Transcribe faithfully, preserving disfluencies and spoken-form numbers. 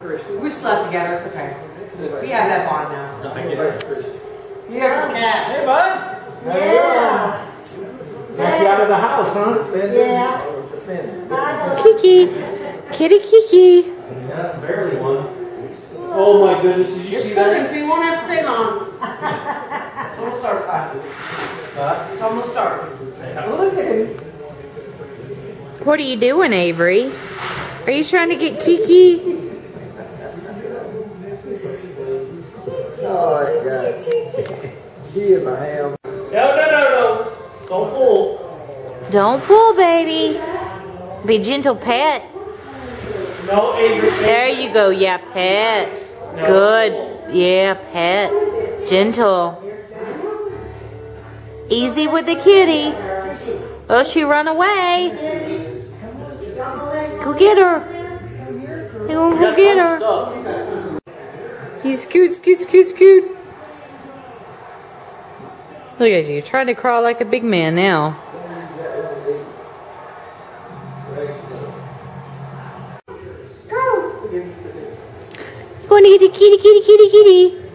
We're slept together, it's okay. We have that bond now. No, I get it. You guys are cat. Hey, bud. Yeah. yeah. Got you out of the house, huh? Yeah. Kiki. Kitty Kiki. Yeah, barely one. Oh my goodness, did you You're see cooking, that? So you won't have to stay long. It's almost dark time. Huh? It's almost dark. Look at him. What are you doing, Avery? Are you trying to get Kiki? Oh, I got it. Give my ham. No, no, no, no. Don't pull. Don't pull, baby. Be gentle, pet. No, Avery. There you go. Yeah, pet. No. Good. Yeah, pet. Gentle. Easy with the kitty. Oh, she run away. Go get her. Go, go get her. You scoot, scoot, scoot, scoot. Look at you. You're trying to crawl like a big man now. Go. You're going to get a kitty, kitty, kitty, kitty.